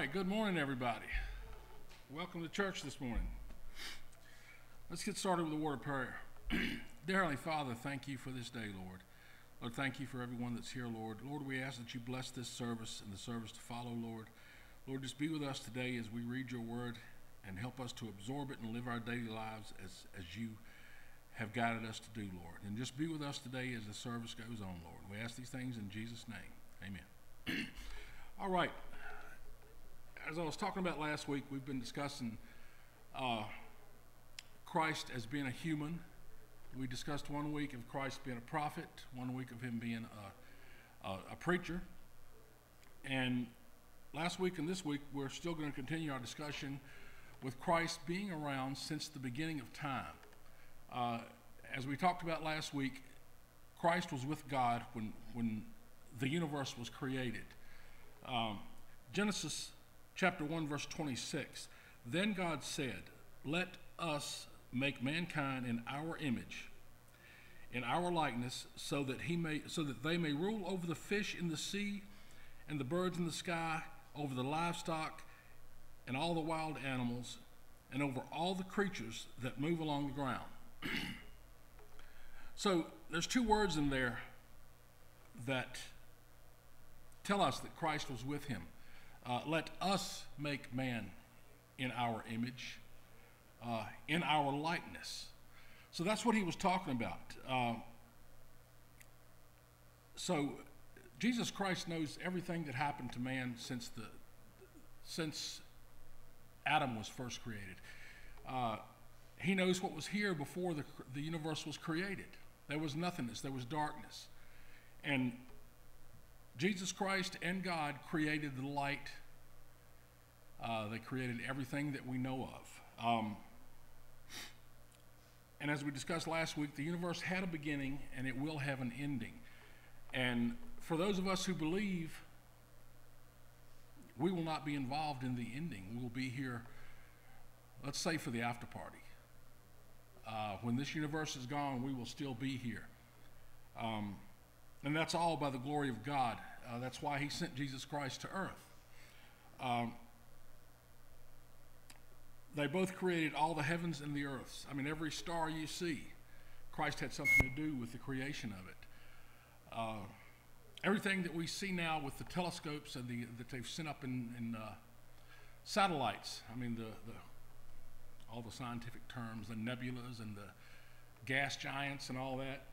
right, good morning, everybody. Welcome to church this morning. Let's get started with a word of prayer. Dear Heavenly Father, thank you for this day, Lord. Lord, thank you for everyone that's here, Lord. Lord, we ask that you bless this service and the service to follow, Lord. Lord, just be with us today as we read your word and help us to absorb it and live our daily lives as you have guided us to do, Lord. And just be with us today as the service goes on, Lord. We ask these things in Jesus' name. Amen. All right. As I was talking about last week, we've been discussing Christ as being a human. We discussed one week of Christ being a prophet, one week of him being a preacher. And last week and this week, we're still going to continue our discussion with Christ being around since the beginning of time. As we talked about last week, Christ was with God when the universe was created. Genesis chapter 1, verse 26, "Then God said, let us make mankind in our image, in our likeness, so that they may rule over the fish in the sea and the birds in the sky, over the livestock and all the wild animals, and over all the creatures that move along the ground." So there's two words in there that tell us that Christ was with him. Let us make man in our image, in our likeness. So that's what he was talking about. So Jesus Christ knows everything that happened to man since Adam was first created. He knows what was here before the universe was created. There was nothingness. There was darkness. And Jesus Christ and God created the light. They created everything that we know of. And as we discussed last week, the universe had a beginning and it will have an ending. And for those of us who believe, we will not be involved in the ending. We will be here, let's say, for the after party. When this universe is gone, we will still be here. And that's all by the glory of God. That's why he sent Jesus Christ to earth. They both created all the heavens and the earths. I mean, every star you see, Christ had something to do with the creation of it. Everything that we see now with the telescopes and that they've sent up in satellites, I mean, all the scientific terms, the nebulas and the gas giants and all that.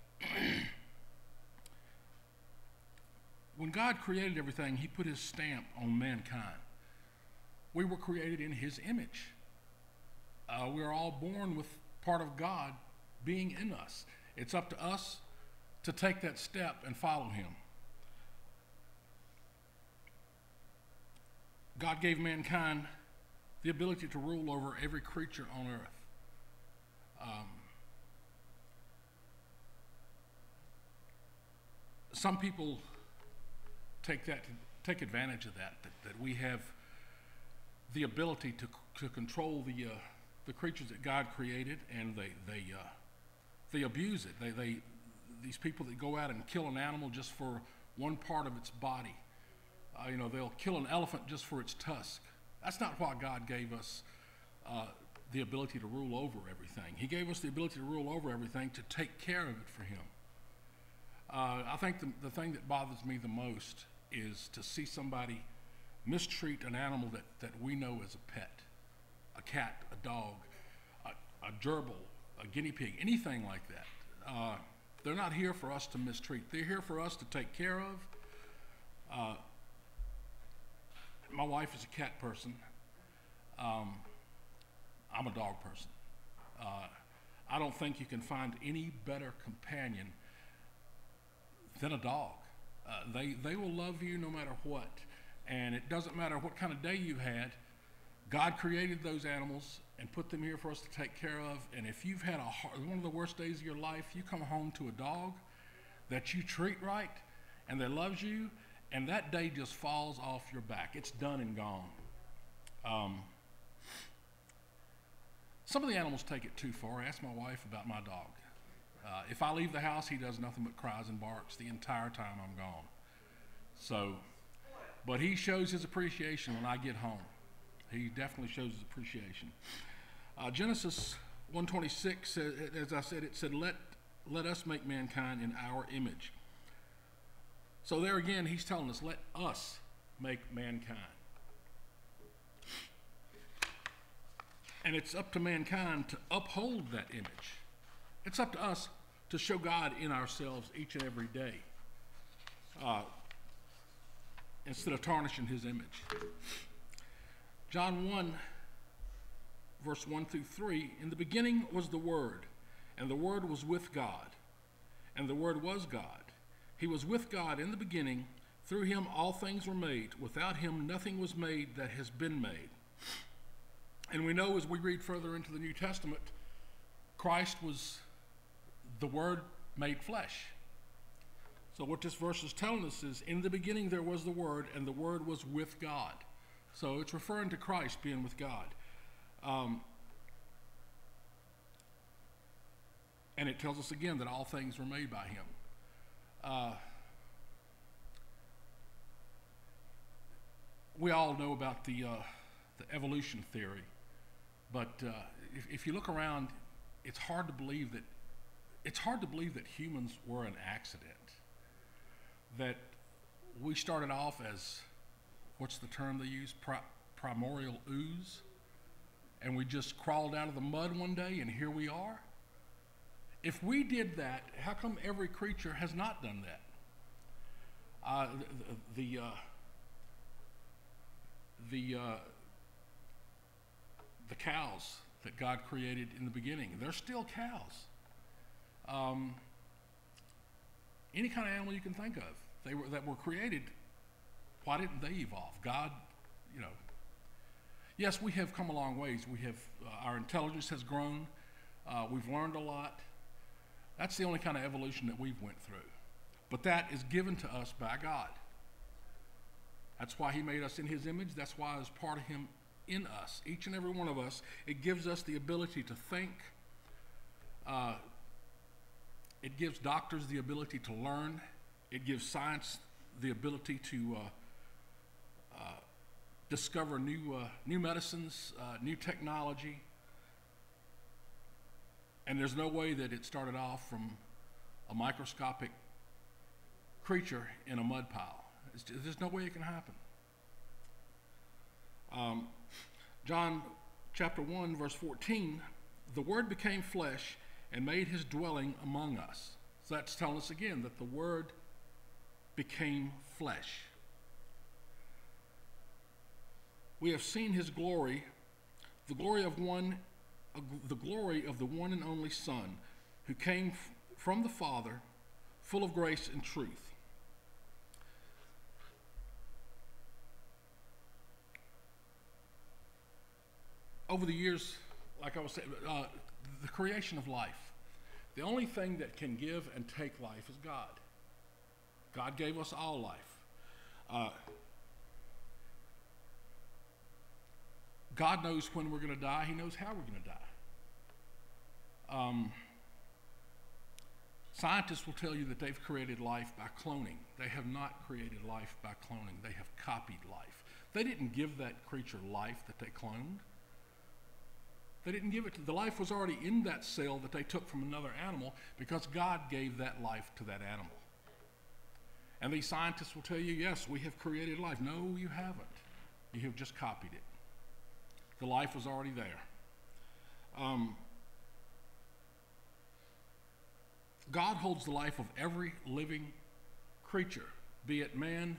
When God created everything, he put his stamp on mankind. We were created in his image. We are all born with part of God being in us. It's up to us to take that step and follow him. God gave mankind the ability to rule over every creature on earth. Some people take advantage of that we have the ability to control the creatures that God created, and they abuse it. These people that go out and kill an animal just for one part of its body, they'll kill an elephant just for its tusk. That's not why God gave us the ability to rule over everything. He gave us the ability to rule over everything, to take care of it for him. I think the thing that bothers me the most is to see somebody mistreat an animal that we know as a pet, a cat, a dog, a gerbil, a guinea pig, anything like that. They're not here for us to mistreat. They're here for us to take care of. My wife is a cat person. I'm a dog person. I don't think you can find any better companion than a dog. They will love you no matter what. And it doesn't matter what kind of day you've had. God created those animals and put them here for us to take care of. And if you've had one of the worst days of your life, you come home to a dog that you treat right and that loves you, and that day just falls off your back. It's done and gone. Some of the animals take it too far. I asked my wife about my dog. If I leave the house, he does nothing but cries and barks the entire time I'm gone. So But he shows his appreciation when I get home. He definitely shows his appreciation. Genesis 1:26, as I said, it said, let us make mankind in our image. So there again, he's telling us, let us make mankind. And it's up to mankind to uphold that image. It's up to us to show God in ourselves each and every day, instead of tarnishing his image. John 1, verse 1 through 3, in the beginning was the Word, and the Word was with God, and the Word was God. He was with God in the beginning. Through him all things were made. Without him nothing was made that has been made. And we know, as we read further into the New Testament, Christ was the Word made flesh. So what this verse is telling us is, in the beginning there was the Word, and the Word was with God. So it's referring to Christ being with God. And it tells us again that all things were made by him. We all know about the evolution theory, but if you look around, it's hard to believe that humans were an accident. That we started off as, what's the term they use, primordial ooze, and we just crawled out of the mud one day, and here we are. If we did that, how come every creature has not done that? The cows that God created in the beginning, they're still cows. Any kind of animal you can think of, that were created, why didn't they evolve? God, you know. Yes, we have come a long ways. We have, our intelligence has grown. We've learned a lot. That's the only kind of evolution that we've went through. But that is given to us by God. That's why he made us in his image. That's why there's part of him in us, each and every one of us. It gives us the ability to think. It gives doctors the ability to learn. It gives science the ability to discover new medicines, new technology. And there's no way that it started off from a microscopic creature in a mud pile. There's no way it can happen. John chapter 1, verse 14, the Word became flesh and made his dwelling among us. So that's telling us again that the Word became flesh. We have seen his glory, the glory of the one and only Son, who came from the Father, full of grace and truth. Over the years, like I was saying, the creation of life, the only thing that can give and take life is God. God gave us all life. God knows when we're going to die. He knows how we're going to die. Scientists will tell you that they've created life by cloning. They have not created life by cloning. They have copied life. They didn't give that creature life that they cloned. They didn't give it to, the life was already in that cell that they took from another animal, because God gave that life to that animal. And these scientists will tell you, yes, we have created life. No, you haven't. You have just copied it. The life was already there. God holds the life of every living creature, be it man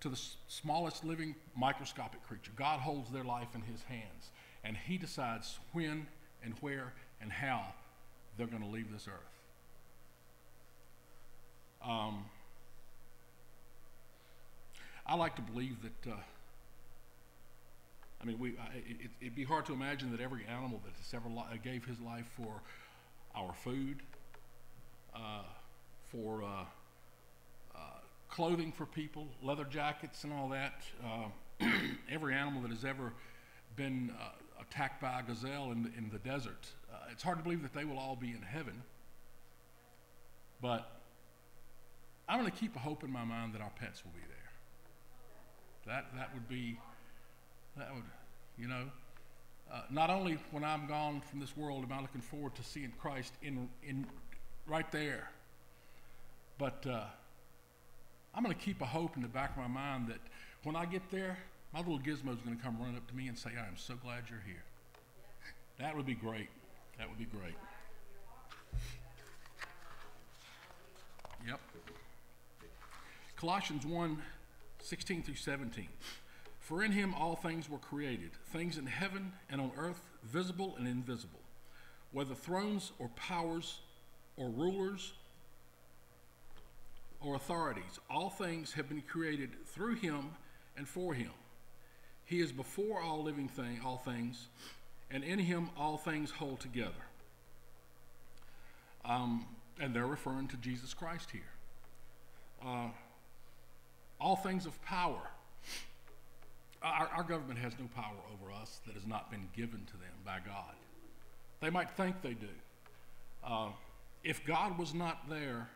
to the smallest living microscopic creature. God holds their life in his hands, and he decides when and where and how they're going to leave this earth. I like to believe that it'd be hard to imagine that every animal that has ever gave his life for our food, for clothing for people, leather jackets and all that. Every animal that has ever been attacked by a gazelle in the desert. It's hard to believe that they will all be in heaven. But I'm going to keep a hope in my mind that our pets will be there. That would be, you know, not only when I'm gone from this world am I looking forward to seeing Christ in right there, but I'm going to keep a hope in the back of my mind that when I get there, my little gizmo is going to come running up to me and say, "I am so glad you're here." That would be great. That would be great. Yep. Colossians 1:16-17. For in him all things were created, things in heaven and on earth, visible and invisible, whether thrones or powers or rulers or authorities. All things have been created through him and for him. He is before all living all things, and in him all things hold together. And they're referring to Jesus Christ here. All things of power. Our government has no power over us that has not been given to them by God. They might think they do. If God was not there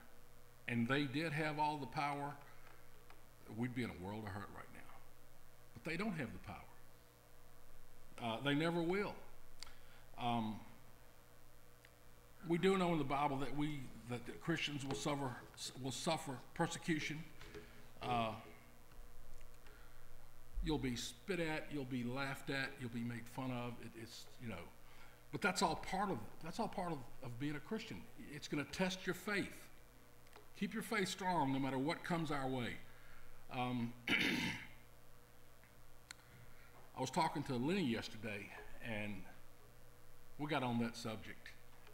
and they did have all the power, we'd be in a world of hurt right now. But they don't have the power. They never will. We do know in the Bible that that Christians will suffer persecution. You'll be spit at, you'll be laughed at, you'll be made fun of. It's you know, but that's all part of it. That's all part of being a Christian. It's going to test your faith. Keep your faith strong no matter what comes our way. I was talking to Lenny yesterday, and we got on that subject.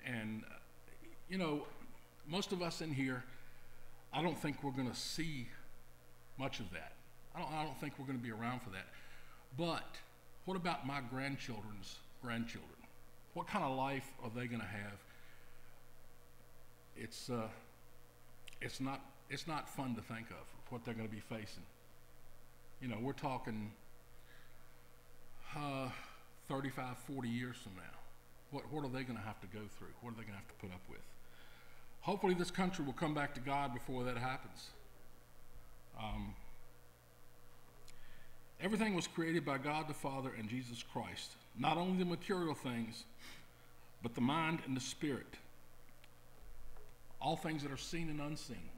And you know, most of us in here, I don't think we're going to see much of that. I don't think we're going to be around for that. But what about my grandchildren's grandchildren? What kind of life are they going to have? It's not fun to think of what they're going to be facing. You know, we're talking 35, 40 years from now. What are they going to have to go through? What are they going to have to put up with? Hopefully this country will come back to God before that happens. Everything was created by God the Father and Jesus Christ. Not only the material things, but the mind and the spirit. All things that are seen and unseen.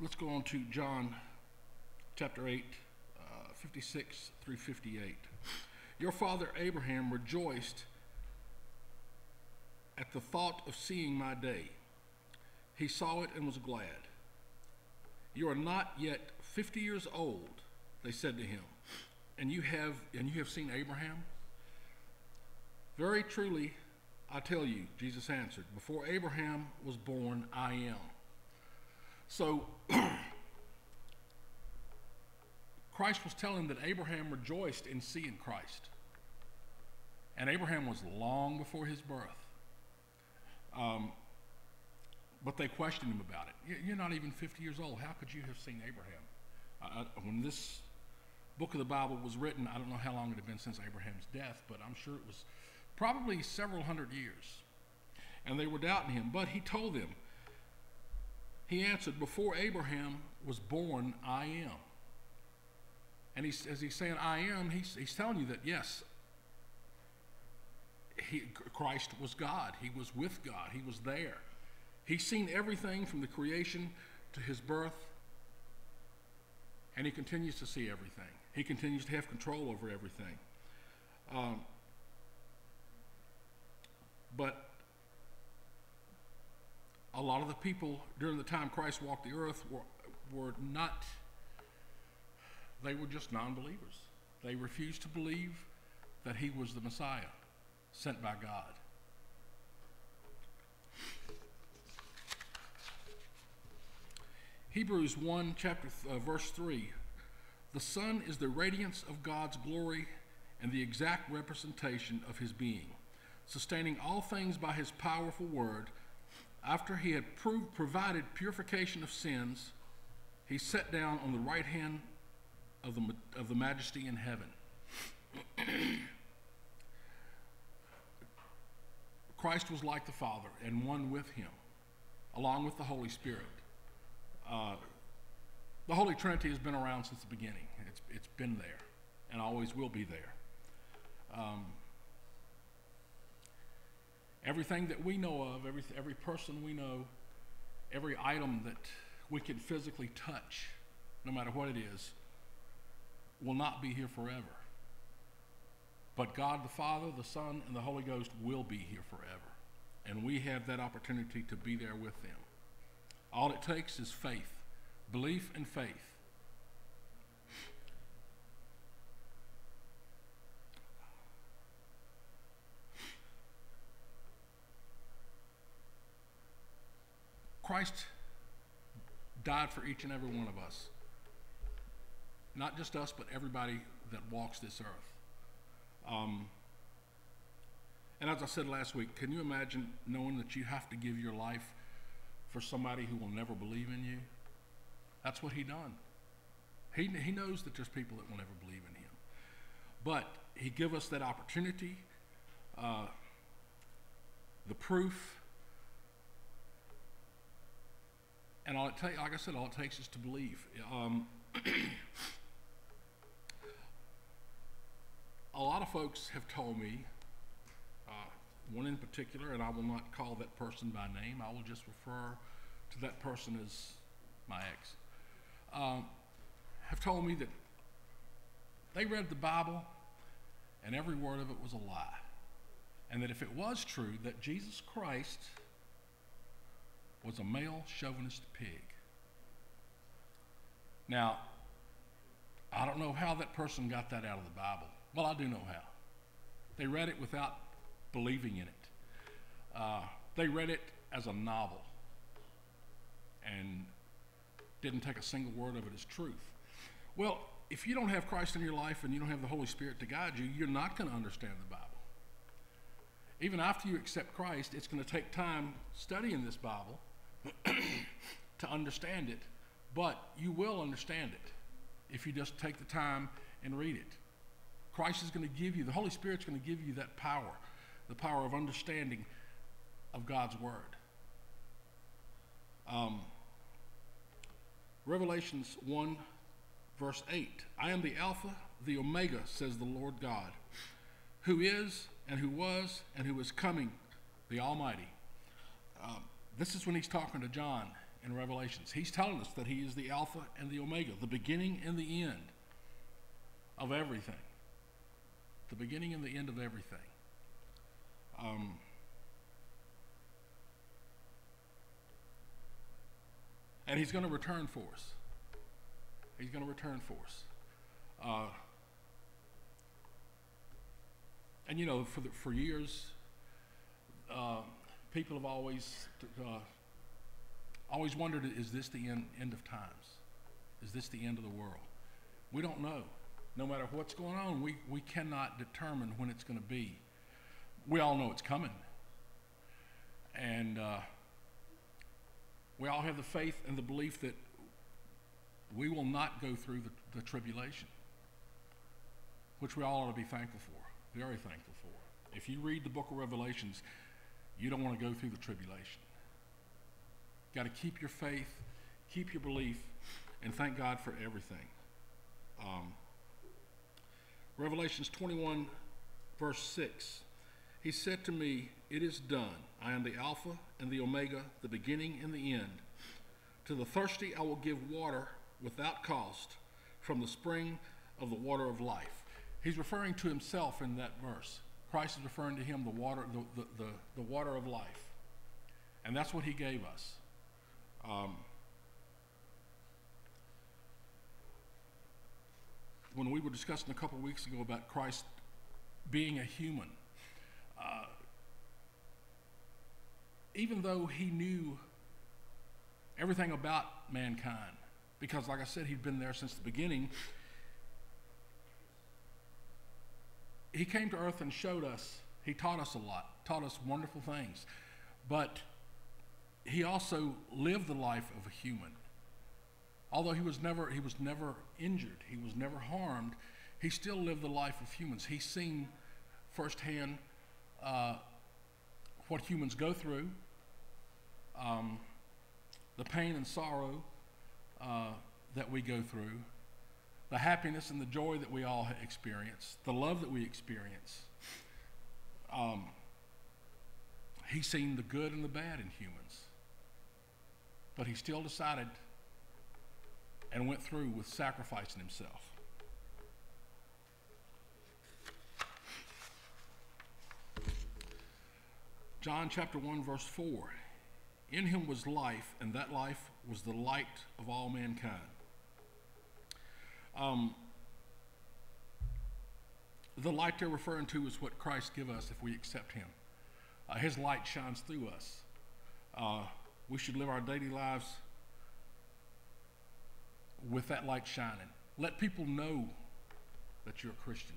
Let's go on to John chapter 8, 56 through 58. Your father Abraham rejoiced at the thought of seeing my day. He saw it and was glad. You are not yet 50 years old, they said to him, and you have seen Abraham? Very truly, I tell you, Jesus answered, before Abraham was born, I am. So Christ was telling that Abraham rejoiced in seeing Christ. And Abraham was long before his birth. But they questioned him about it. You're not even 50 years old. How could you have seen Abraham? When this book of the Bible was written, I don't know how long it had been since Abraham's death, but I'm sure it was probably several hundred years. And they were doubting him. But he told them, he answered, before Abraham was born, I am. And as he's saying, I am, he's telling you that, yes, Christ was God. He was with God. He was there. He's seen everything from the creation to his birth, and he continues to see everything. He continues to have control over everything. But a lot of the people during the time Christ walked the earth were not, they were just non-believers. They refused to believe that he was the Messiah sent by God. Hebrews 1, verse 3. The Son is the radiance of God's glory and the exact representation of his being, sustaining all things by his powerful word. After he had provided purification of sins, he sat down on the right hand of the majesty in heaven. Christ was like the Father and one with him, along with the Holy Spirit. The Holy Trinity has been around since the beginning. It's been there and always will be there. Everything that we know of, every person we know, every item that we can physically touch, no matter what it is, will not be here forever. But God the Father, the Son, and the Holy Ghost will be here forever. And we have that opportunity to be there with them. All it takes is faith, belief and faith. Christ died for each and every one of us. Not just us, but everybody that walks this earth. And as I said last week, can you imagine knowing that you have to give your life for somebody who will never believe in you? That's what he done. He knows that there's people that will never believe in him. But he gave us that opportunity, the proof, and all it takes, like I said, all it takes is to believe. A lot of folks have told me, one in particular, and I will not call that person by name, I will just refer to that person as my ex, have told me that they read the Bible and every word of it was a lie. And that if it was true that Jesus Christ was a male chauvinist pig. Now, I don't know how that person got that out of the Bible. Well, I do know how. They read it without believing in it. They read it as a novel and didn't take a single word of it as truth. Well, if you don't have Christ in your life and you don't have the Holy Spirit to guide you, you're not going to understand the Bible. Even after you accept Christ, it's going to take time studying this Bible to understand it, but you will understand it if you just take the time and read it. Christ is going to give you, the Holy Spirit's going to give you that power, the power of understanding of God's Word. Revelations 1, verse 8, I am the Alpha, the Omega, says the Lord God, who is, and who was, and who is coming, the Almighty. This is when he's talking to John in Revelations. He's telling us that he is the Alpha and the Omega, the beginning and the end of everything. The beginning and the end of everything. And he's going to return for us. He's going to return for us. And you know, for years, people have always wondered, is this the end of times? Is this the end of the world? We don't know. No matter what's going on, we cannot determine when it's going to be. We all know it's coming. And we all have the faith and the belief that we will not go through the tribulation, which we all ought to be thankful for. Very thankful for. If you read the book of Revelations, you don't want to go through the tribulation. Got to keep your faith, keep your belief, and thank God for everything. Revelations 21, verse 6. He said to me, it is done. I am the Alpha and the Omega, the beginning and the end. To the thirsty I will give water without cost from the spring of the water of life. He's referring to himself in that verse. Christ is referring to him, the water of life. And that's what he gave us. When we were discussing a couple weeks ago about Christ being a human, even though he knew everything about mankind, because like I said, he'd been there since the beginning, he came to earth and showed us, he taught us a lot, taught us wonderful things, but he also lived the life of a human. Although he was never injured, he was never harmed, he still lived the life of humans. He's seen firsthand what humans go through, the pain and sorrow that we go through, the happiness and the joy that we all experience, the love that we experience. He's seen the good and the bad in humans, but he still decided and went through with sacrificing himself. John chapter 1 verse 4, in him was life, and that life was the light of all mankind. The light they're referring to is what Christ gives us if we accept him. His light shines through us. We should live our daily lives with that light shining. Let people know that you're a Christian.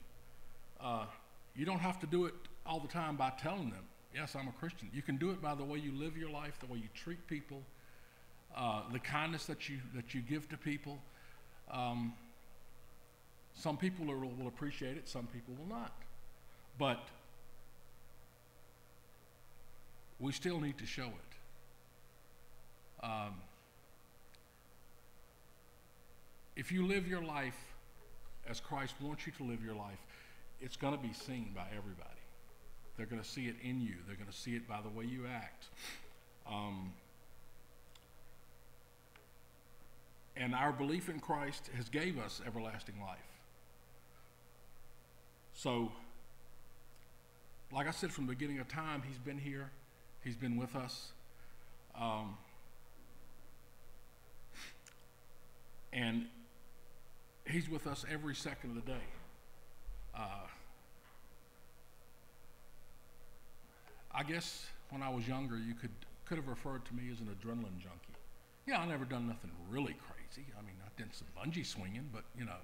You don't have to do it all the time by telling them, yes, I'm a Christian. You can do it by the way you live your life, the way you treat people, the kindness that you give to people. Some people will appreciate it, some people will not. But we still need to show it. If you live your life as Christ wants you to live your life, it's going to be seen by everybody. They're going to see it in you. They're going to see it by the way you act. And our belief in Christ has gave us everlasting life. So, like I said from the beginning of time, he's been here. He's been with us. And he's with us every second of the day. I guess when I was younger, you could have referred to me as an adrenaline junkie. Yeah, I never done nothing really crazy. I mean, I did some bungee swinging, but you know.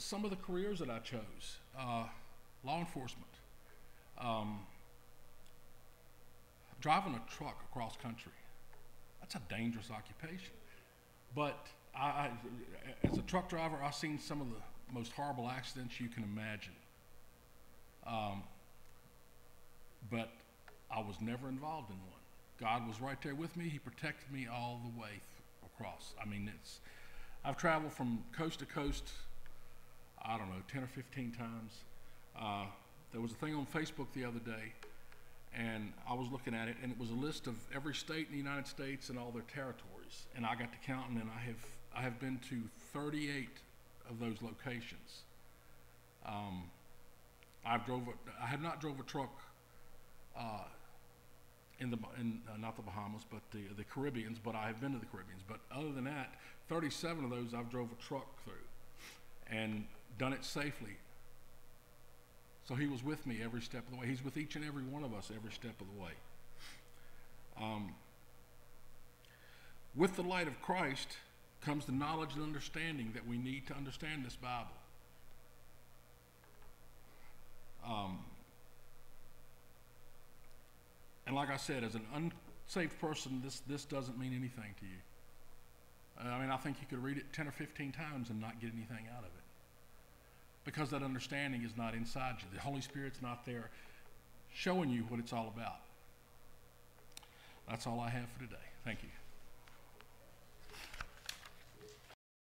Some of the careers that I chose, law enforcement, driving a truck across country, that's a dangerous occupation. But I, as a truck driver, I've seen some of the most horrible accidents you can imagine. But I was never involved in one. God was right there with me. He protected me all the way across. I mean, I've traveled from coast to coast, I don't know, 10 or 15 times. There was a thing on Facebook the other day, and I was looking at it, and it was a list of every state in the United States and all their territories. And I got to counting, and I have been to 38 of those locations. I have not drove a truck not the Bahamas, but the Caribbeans, but I have been to the Caribbeans. But other than that, 37 of those I've drove a truck through and done it safely. So he was with me every step of the way. He's with each and every one of us every step of the way. With the light of Christ comes the knowledge and understanding that we need to understand this Bible. And like I said, as an unsaved person, this doesn't mean anything to you. I mean, I think you could read it 10 or 15 times and not get anything out of it, because that understanding is not inside you. The Holy Spirit's not there showing you what it's all about. That's all I have for today. Thank you.